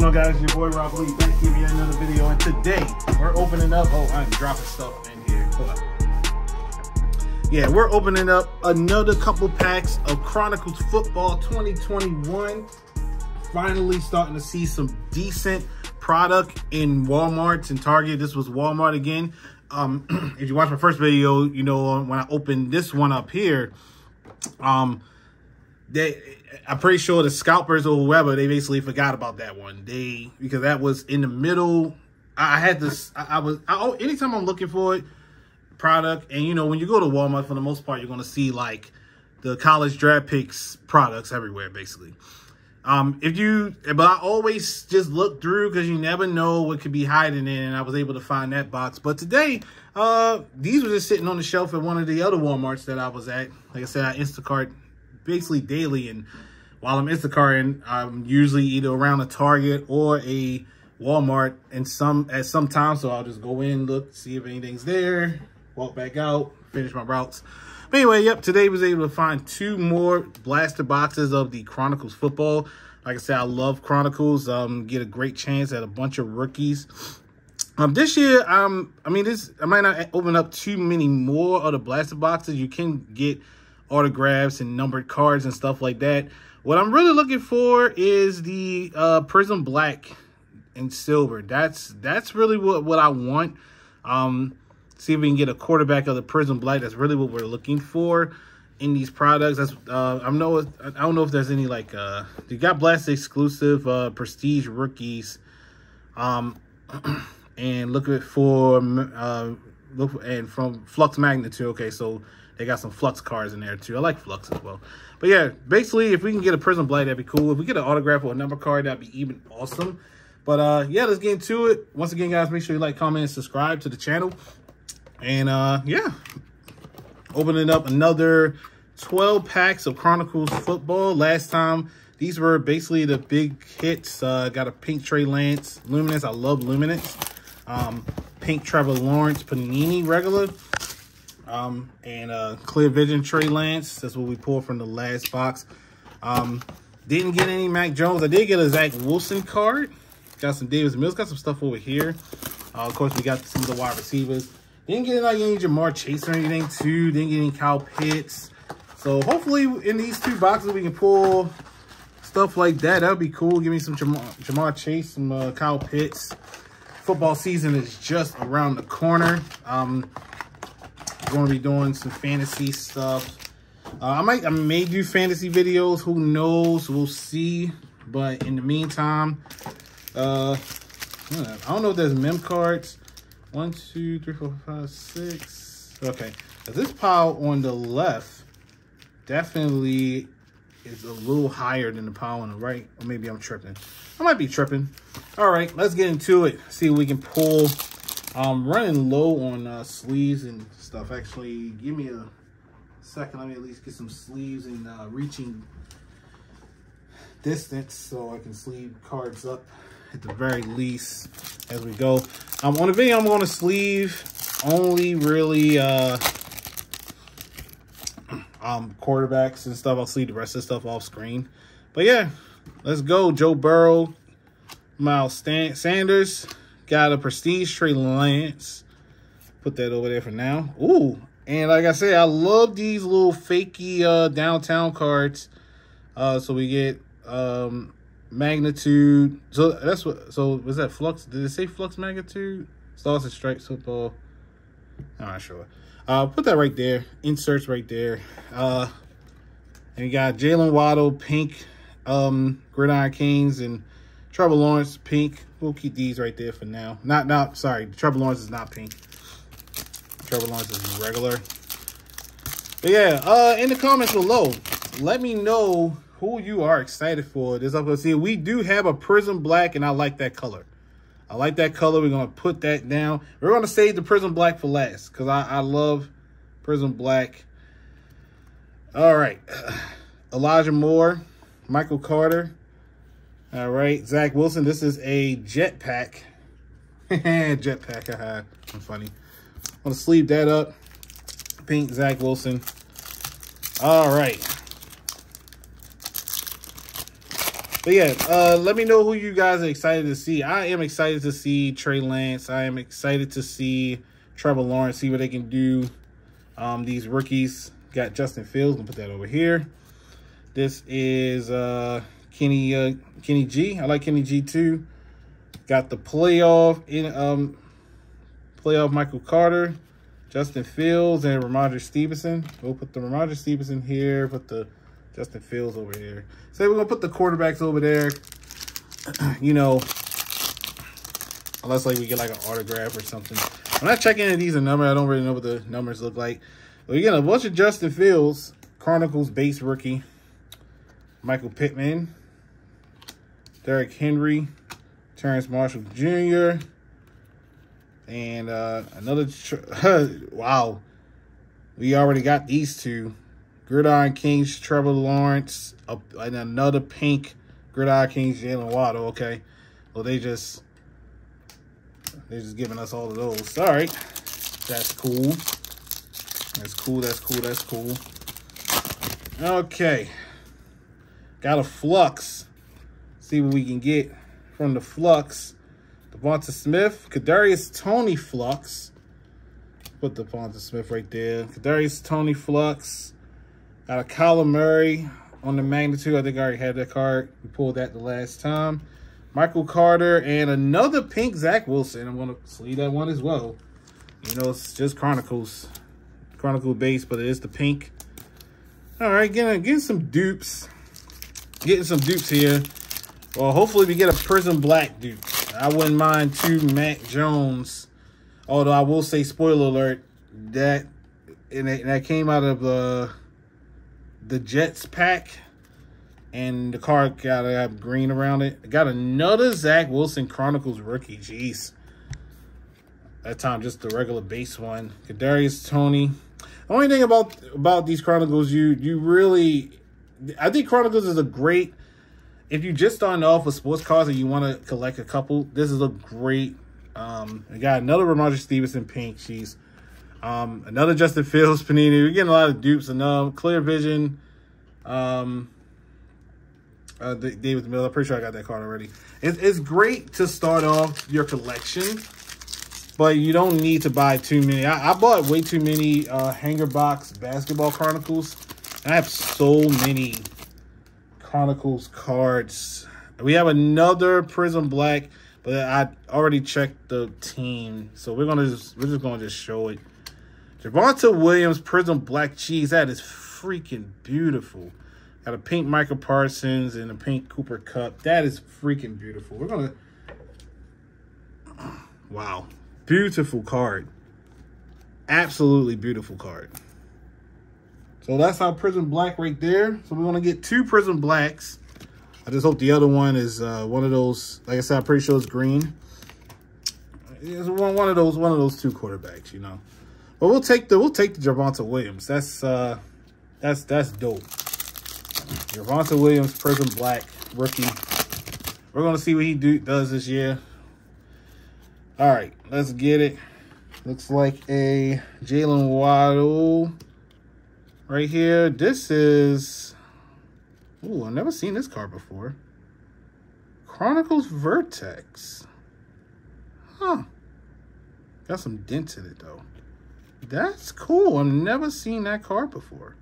going on, guys? Your boy Rob Lee back here with another video, and today we're opening up. Oh, I'm dropping stuff in here. Hold on. Yeah, we're opening up another couple packs of Chronicles Football 2021. Finally starting to see some decent product in Walmarts and Target. This was Walmart again. If you watch my first video, you know when I opened this one up here, I'm pretty sure the scalpers or whoever, they basically forgot about that one. Because that was in the middle. Anytime I'm looking for it, product, and you know, when you go to Walmart, for the most part, you're going to see like the college draft picks products everywhere, basically. But I always just look through because you never know what could be hiding in, and I was able to find that box. But today, these were just sitting on the shelf at one of the other Walmarts that I was at. Like I said, I Instacart basically daily, and while I'm Instacarting, I'm usually either around a Target or a Walmart and at some time. So I'll just go in, look, see if anything's there, walk back out, finish my routes. But anyway, yep, today I was able to find two more Blaster boxes of the Chronicles Football. Like I said, I love Chronicles. Get a great chance at a bunch of rookies. This year, I might not open up too many more of the Blaster boxes. You can get autographs and numbered cards and stuff like that. What I'm really looking for is the Prizm Black and Silver. That's really what I want. See if we can get a quarterback of the Prizm Black. That's really what we're looking for in these products. That's I don't know if there's any like they got Blaster exclusive Prestige rookies. And from Flux Magnitude. Okay, so they got some Flux cards in there too. I like Flux as well. But yeah, basically if we can get a Prizm Black, that'd be cool. If we get an autograph or a number card, that'd be even awesome. But yeah, let's get into it. Once again, guys, make sure you like, comment, and subscribe to the channel. And yeah, opening up another 12 packs of Chronicles Football. Last time, these were basically the big hits. Got a pink Trey Lance, Luminance. I love Luminance. Pink Trevor Lawrence, Panini regular. And Clear Vision Trey Lance. That's what we pulled from the last box. Didn't get any Mac Jones. I did get a Zach Wilson card. Got some Davis Mills. Got some stuff over here. Of course, we got some of the wide receivers. Didn't get like any Jamar Chase or anything too. Didn't get any Kyle Pitts. So hopefully in these two boxes we can pull stuff like that. That would be cool. Give me some Jamar Chase, some Kyle Pitts. Football season is just around the corner. I'm going to be doing some fantasy stuff. I may do fantasy videos. Who knows? We'll see. But in the meantime, I don't know if there's mem cards. 1, 2, 3, 4, 5, 6. Okay, now this pile on the left definitely is a little higher than the pile on the right. Or maybe I'm tripping. I might be tripping. All right, let's get into it. See what we can pull. I'm running low on sleeves and stuff. Actually, give me a second. Let me at least get some sleeves and reaching distance so I can sleeve cards up at the very least as we go. On the video, I'm going to sleeve only really quarterbacks and stuff. I'll sleeve the rest of the stuff off screen. But yeah, let's go. Joe Burrow, Miles Sanders. Got a Prestige Trey Lance. Put that over there for now. Ooh, and like I said, I love these little fakey downtown cards. So we get Magnitude. So that's what. So was that Flux? Did it say Flux Magnitude? Stars and Stripes Football. I'm not sure. Put that right there. Inserts right there. And you got Jalen Waddle, pink, Gridiron Kings, and Trevor Lawrence, pink. We'll keep these right there for now. Not. Sorry, Trevor Lawrence is not pink. Trevor Lawrence is regular. But yeah, in the comments below, let me know who you are excited for this upcoming season. We do have a Prizm Black, and I like that color. I like that color. We're going to put that down. We're going to save the Prizm Black for last because I love Prizm Black. All right. Elijah Moore, Michael Carter. All right. Zach Wilson. This is a jetpack. Jetpack. I'm funny. I'm going to sleeve that up. Pink Zach Wilson. All right. But yeah, let me know who you guys are excited to see. I am excited to see Trey Lance. I am excited to see Trevor Lawrence, see what they can do. These rookies. Got Justin Fields. Gonna put that over here. This is Kenny G. I like Kenny G too. Got the playoff in playoff Michael Carter, Justin Fields, and Ramondre Stevenson. We'll put the Ramondre Stevenson here. Put the Justin Fields over here. So we're gonna put the quarterbacks over there. You know, unless like we get like an autograph or something. When I check in these a number, I don't really know what the numbers look like. We get a bunch of Justin Fields, Chronicles base rookie, Michael Pittman, Derrick Henry, Terrence Marshall Jr., and another. Wow, we already got these two: Gridiron Kings, Trevor Lawrence, and another pink Gridiron Kings, Jalen Waddle. Okay, well they just giving us all of those. All right, that's cool. That's cool, that's cool, that's cool. Okay. Got a Flux. See what we can get from the Flux. Devonta Smith. Kadarius Toney Flux. Put Devonta Smith right there. Kadarius Toney Flux. Got a Kyler Murray on the magnitude. I think I already had that card. We pulled that the last time. Michael Carter and another pink Zach Wilson. I'm going to sleeve that one as well. You know, it's just Chronicles. Chronicle base, but it is the pink. All right, getting some dupes. Getting some dupes here. Well, hopefully we get a Prizm Black dupe. I wouldn't mind two Mac Jones. Although I will say, spoiler alert, that came out of the Jets pack. And the card got green around it. Got another Zach Wilson Chronicles rookie. Jeez. That time, just the regular base one. Kadarius Toney. The only thing about these Chronicles, you really, I think Chronicles is a great, if you just starting off with sports cards and you want to collect a couple, this is a great, I got another Ramondre Stevenson pink, jeez. Another Justin Fields Panini. We're getting a lot of dupes. Enough. Clear Vision. David Miller. I'm pretty sure I got that card already. It's great to start off your collection. But you don't need to buy too many. I bought way too many Hanger Box Basketball Chronicles. And I have so many Chronicles cards. We have another Prizm Black, but I already checked the team. So we're just gonna show it. Javonte Williams Prizm Black cheese. That is freaking beautiful. Got a pink Micah Parsons and a pink Cooper Kupp. That is freaking beautiful. We're gonna wow. Beautiful card. Absolutely beautiful card. So that's our Prizm Black right there. So we're going to get two Prizm Blacks. I just hope the other one is one of those. Like I said, I'm pretty sure it's green. It's one of those two quarterbacks, you know. But we'll take the Javonte Williams. That's dope. Javonte Williams Prizm Black rookie. We're going to see what he does this year. All right, let's get it. Looks like a Jalen Waddle right here. This is, ooh, I've never seen this card before. Chronicles Vertex. Huh. Got some dents in it, though. That's cool. I've never seen that card before.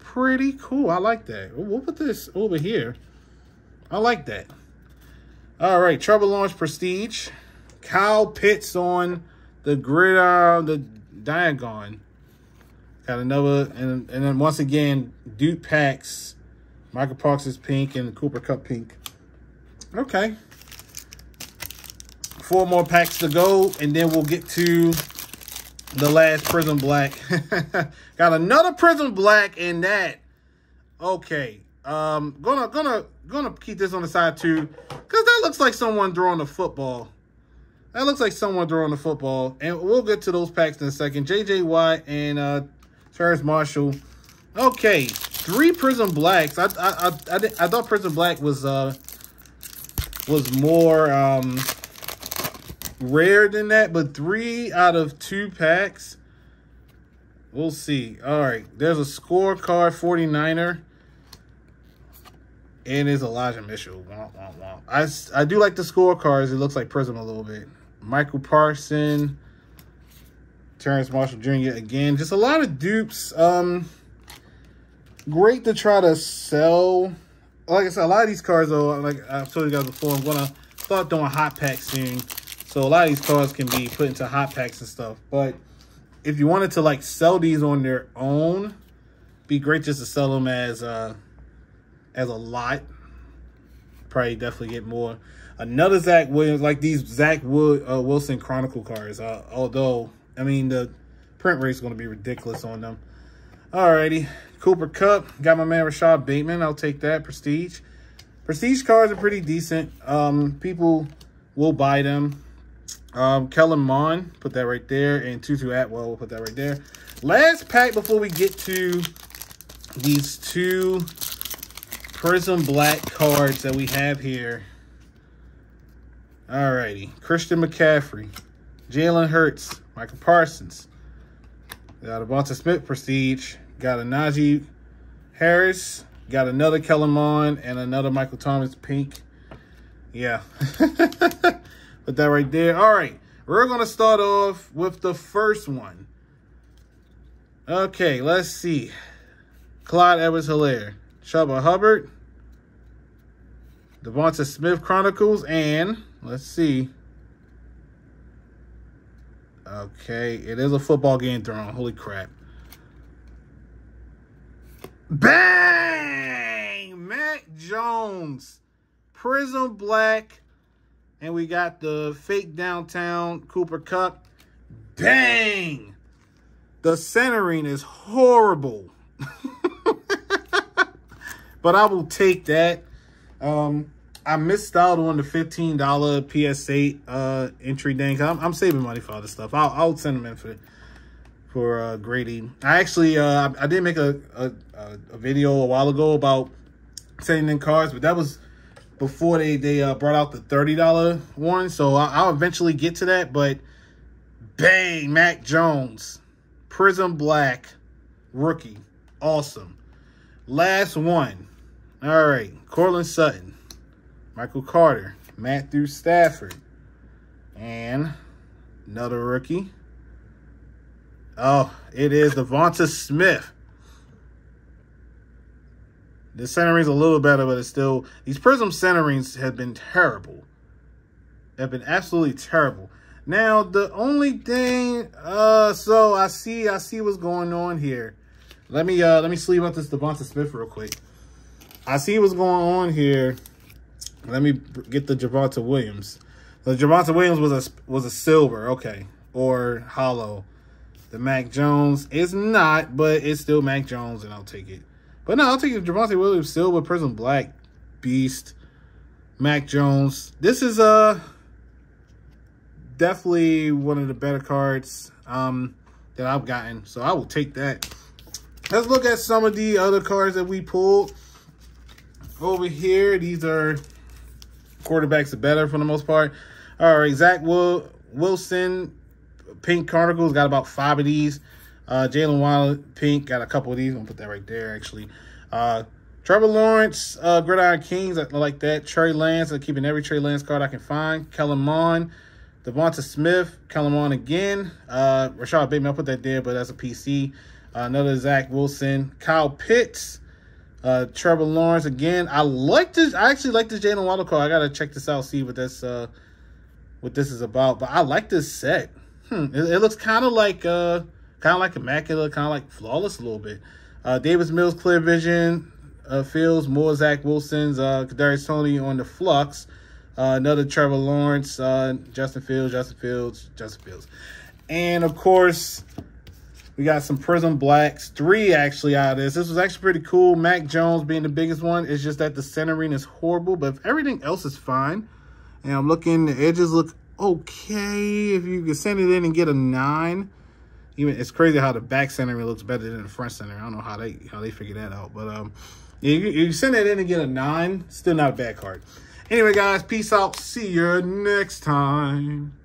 Pretty cool. I like that. We'll put this over here. I like that. All right, Trevor Lawrence Prestige. Kyle Pitts on the gridiron, the Diagon. Got another, and then once again, Duke Packs. Michael Parks is pink and Cooper Kupp pink. Okay. Four more packs to go, and then we'll get to the last Prizm Black. Got another Prizm Black in that. Okay. Gonna keep this on the side too, because that looks like someone throwing the football. That looks like someone throwing the football, and we'll get to those packs in a second. J.J. Watt and Terrence Marshall. Okay, three Prizm Blacks. I thought Prizm Black was more rare than that, but three out of two packs. We'll see. All right, there's a scorecard 49er. And it's Elijah Mitchell. Womp, womp, womp. I do like the scorecards. It looks like Prizm a little bit. Michael Parson. Terrence Marshall Jr. again. Just a lot of dupes. Great to try to sell. Like I said, a lot of these cards, though, like I've told you guys before, I'm going to start doing hot packs soon. So a lot of these cards can be put into hot packs and stuff. But if you wanted to, like, sell these on their own, be great just to sell them as a lot. Probably definitely get more. Another Zach Williams, like these Zach Wilson Chronicle cards. Although, I mean, the print rate is going to be ridiculous on them. Alrighty. Cooper Cup. Got my man Rashad Bateman. I'll take that. Prestige. Prestige cards are pretty decent. People will buy them. Kellen Mond. Put that right there. And Tutu Atwell. We'll put that right there. Last pack before we get to these two Prizm Black cards that we have here. Alrighty. Christian McCaffrey. Jalen Hurts. Michael Parsons. Got a Devonta Smith Prestige. Got a Najee Harris. Got another Kellen Mond and another Michael Thomas Pink. Yeah. Put that right there. All right. We're going to start off with the first one. Okay, let's see. Clyde Edwards-Helaire. Chubba Hubbard. Devonta Smith Chronicles. And let's see. Okay, it is a football game thrown. Holy crap. Bang! Mac Jones. Prizm Black. And we got the fake downtown Cooper Cup. Bang! The centering is horrible. But I will take that. I missed out on the $15 PSA entry thing. I'm saving money for other stuff. I'll send them in for grading. I actually I did make a video a while ago about sending in cards, but that was before they brought out the $30 one. So I'll eventually get to that. But bang, Mac Jones, Prizm Black, rookie, awesome. Last one. All right, Cortland Sutton. Michael Carter, Matthew Stafford, and another rookie. Oh, it is Devonta Smith. The centering's a little better, but it's still... These Prizm centerings have been terrible. Have been absolutely terrible. Now, the only thing... So, I see what's going on here. Let me sleeve up this Devonta Smith real quick. I see what's going on here. Let me get the Javonte Williams. The Javonte Williams was a silver, okay, or hollow. The Mac Jones is not, but it's still Mac Jones, and I'll take it. But no, I'll take the Javonte Williams silver, Prizm Black, beast, Mac Jones. This is definitely one of the better cards that I've gotten, so I will take that. Let's look at some of the other cards that we pulled over here. These are... Quarterbacks are better for the most part. All right, Zach Wilson, Pink Carnicals, got about 5 of these. Jalen Wild, Pink, got a couple of these. I'm going to put that right there, actually. Trevor Lawrence, Gridiron Kings, I like that. Trey Lance, I'm keeping every Trey Lance card I can find. Kellen Mond, Devonta Smith, Kellen Mond again. Rashad Bateman, I'll put that there, but that's a PC. Another Zach Wilson, Kyle Pitts. Trevor Lawrence again. I actually like this Jalen Waddle card. I gotta check this out, see what this is about. But I like this set. It looks kind of like Immaculate, kind of like Flawless a little bit. Davis Mills, Clear Vision, Fields, more Zach Wilson's, Kadarius Toney on the Flux. Another Trevor Lawrence, Justin Fields, and of course. We got some Prizm Blacks, 3 actually out of this. This was actually pretty cool. Mac Jones being the biggest one. It's just that the centering is horrible, but if everything else is fine. And I'm looking, the edges look okay. If you can send it in and get a 9, even it's crazy how the back centering looks better than the front centering. I don't know how they figure that out, but you send it in and get a 9, still not a bad card. Anyway, guys, peace out. See you next time.